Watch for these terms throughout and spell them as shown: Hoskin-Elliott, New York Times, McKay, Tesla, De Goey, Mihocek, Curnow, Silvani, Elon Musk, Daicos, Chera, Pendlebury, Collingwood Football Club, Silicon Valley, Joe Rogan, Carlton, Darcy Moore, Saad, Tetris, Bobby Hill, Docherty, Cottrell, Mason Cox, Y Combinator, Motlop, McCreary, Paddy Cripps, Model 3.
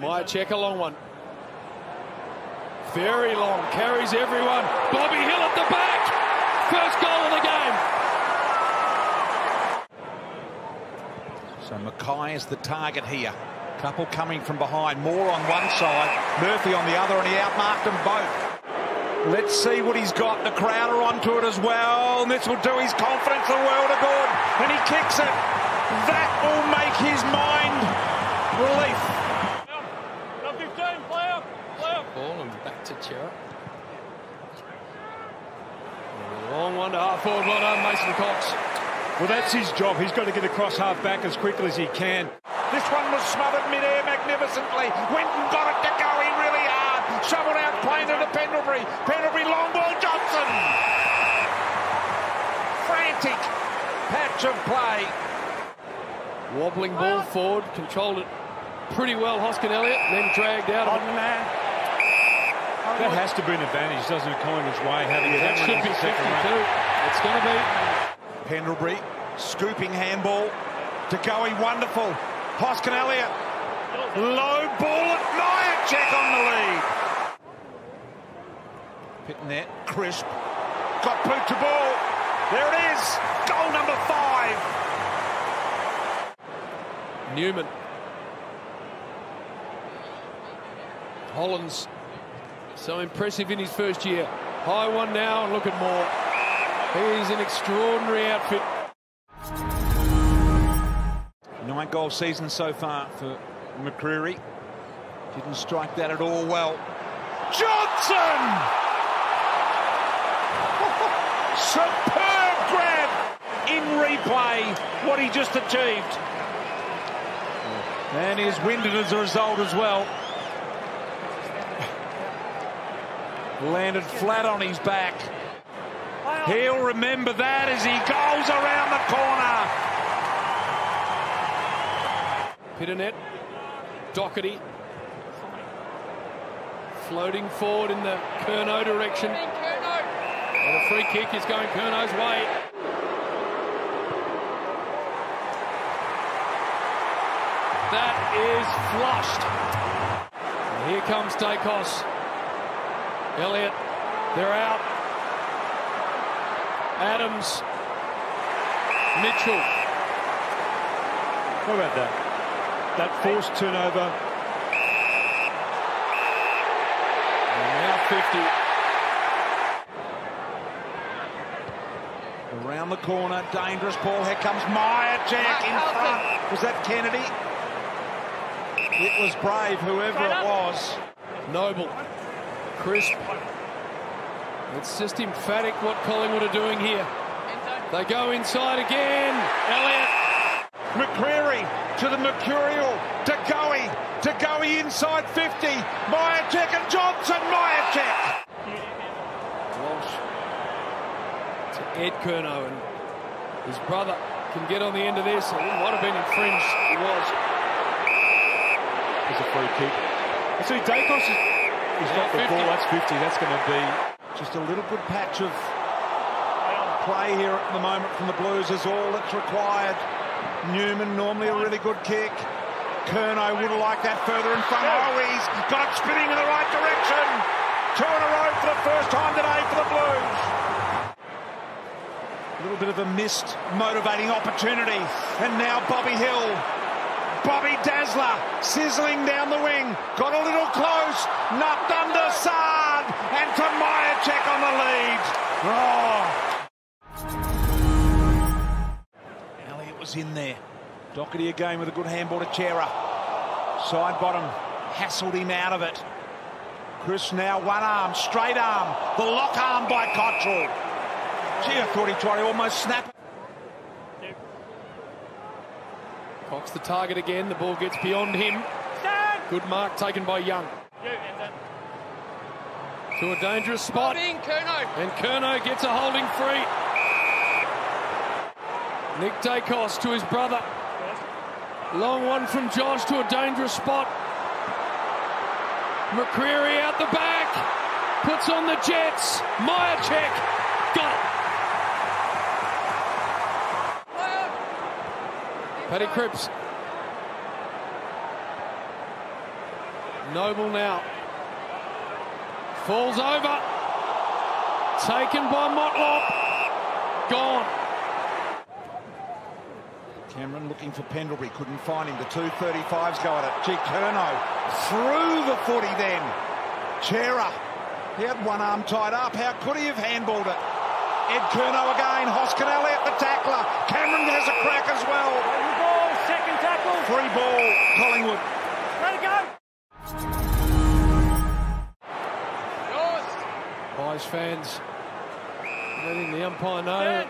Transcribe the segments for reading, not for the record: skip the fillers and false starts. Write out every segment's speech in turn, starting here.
Mihocek, a long one. Very long, carries everyone. Bobby Hill at the back. First goal of the game. So McKay is the target here. Couple coming from behind. Moore on one side, Murphy on the other, and he outmarked them both. Let's see what he's got. The crowd are onto it as well. And this will do his confidence the world of good. And he kicks it. That will make his mind relief. Ball and back to Chera. Long one to half forward. Well done, Mason Cox. Well, that's his job. He's got to get across half back as quickly as he can. This one was smothered mid-air magnificently. Went and got it to go in really hard. Shoveled out plain into Pendlebury. Pendlebury long ball, Johnson. Frantic patch of play. Wobbling ball forward, controlled it pretty well, Hoskin-Elliott, then dragged out. Odd man. That has to be an advantage, doesn't it, Collingwood's way? Having that should be 52. It's going to be. Pendlebury scooping handball. De Goey, wonderful. Hoskin-Elliott, low ball at Mihocek on the lead. Pitting that, crisp, got Poot to ball, there it is, goal number 5. Newman. Holland's so impressive in his first year. High one now, and look at Moore. He's an extraordinary outfit. 9-goal season so far for McCreary. Didn't strike that at all well. Johnson! Superb grab! In replay, what he just achieved. And he's winded as a result as well. Landed flat on his back. He'll remember that as he goes around the corner. Pitternet, Docherty, floating forward in the Curnow direction. And a free kick is going Kurnow's way. That is flushed. And here comes Daicos. Elliott, they're out. Adams, Mitchell. What about that? That forced turnover. And now 50. Around the corner, dangerous ball. Here comes Mihocek in front. Was that Kennedy? It was brave, whoever it was. Noble, crisp. It's just emphatic what Collingwood are doing here. They go inside again. Elliott. McCreary to the mercurial, De Goey inside 50, Mihocek and Johnson, Mihocek! Walsh to Ed Curnow, and his brother can get on the end of this. It might have been infringed, it was. It's a free kick. I see Daicos has got the ball, that's 50, that's going to be just a little good patch of play here at the moment from the Blues is all that's required. Newman, normally a really good kick. Curnow would have liked that further in front. Oh, he's got it spinning in the right direction. 2 in a row for the first time today for the Blues. A little bit of a missed motivating opportunity. And now Bobby Hill. Bobby Dazzler sizzling down the wing. Got a little close. Knocked under Saad. And to Mihocek on the lead. Oh. In there. Docherty again with a good handball to Chera. Side bottom hassled him out of it. Chris now one arm, straight arm, the lock arm by Cottrell. Gee, I thought he tried to almost snap. Cox the target again, the ball gets beyond him. Good mark taken by Young. To a dangerous spot. And Curnow gets a holding free. Nick Daicos to his brother. Long one from Josh to a dangerous spot. McCreary out the back. Puts on the jets. Mihocek. Got it. Paddy Cripps. Noble now. Falls over. Taken by Motlop. Gone. Cameron looking for Pendlebury. Couldn't find him. The 235s go at it. Gee, Curnow through the footy then. Chera. He had one arm tied up. How could he have handballed it? Ed Curnow again. Hoskin-Elliott, the tackler. Cameron has a crack as well. Ball, second tackle. Free ball. Collingwood. Let it go. Wise fans letting the umpire know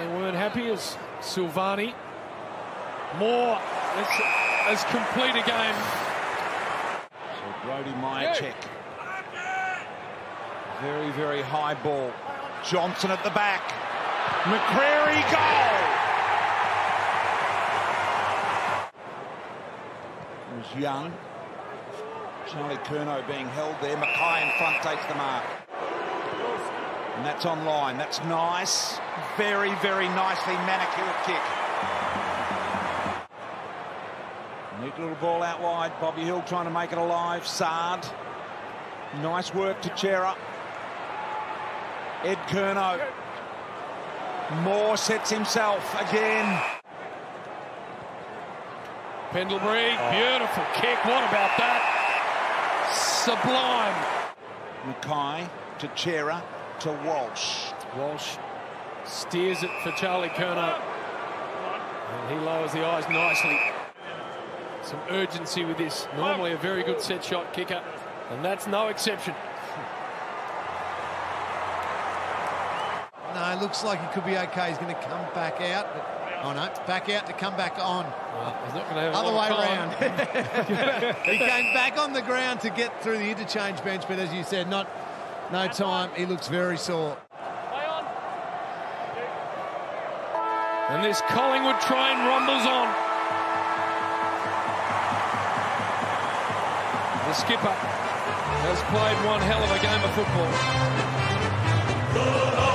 they weren't happy as Silvani. Moore has complete a game. So Brody Mihocek. Very, very high ball. Johnson at the back. McCreary, goal! It was Young. Charlie Curnow being held there. McKay in front takes the mark. And that's on line. That's nice. Very, very nicely manicured kick. Neat little ball out wide. Bobby Hill trying to make it alive. Sard. Nice work to Chera. Ed Curnow. Moore sets himself again. Pendlebury, beautiful kick. What about that? Sublime. McKay to Chera to Walsh. Walsh steers it for Charlie Curnow. And he lowers the eyes nicely. Some urgency with this. Normally a very good set shot kicker. And that's no exception. No, it looks like he could be okay. He's going to come back out. But, oh, no, back out to come back on. Well, he's not going to have other way around. He came back on the ground to get through the interchange bench, but as you said, no time. He looks very sore. And this Collingwood train rumbles on. The skipper has played one hell of a game of football.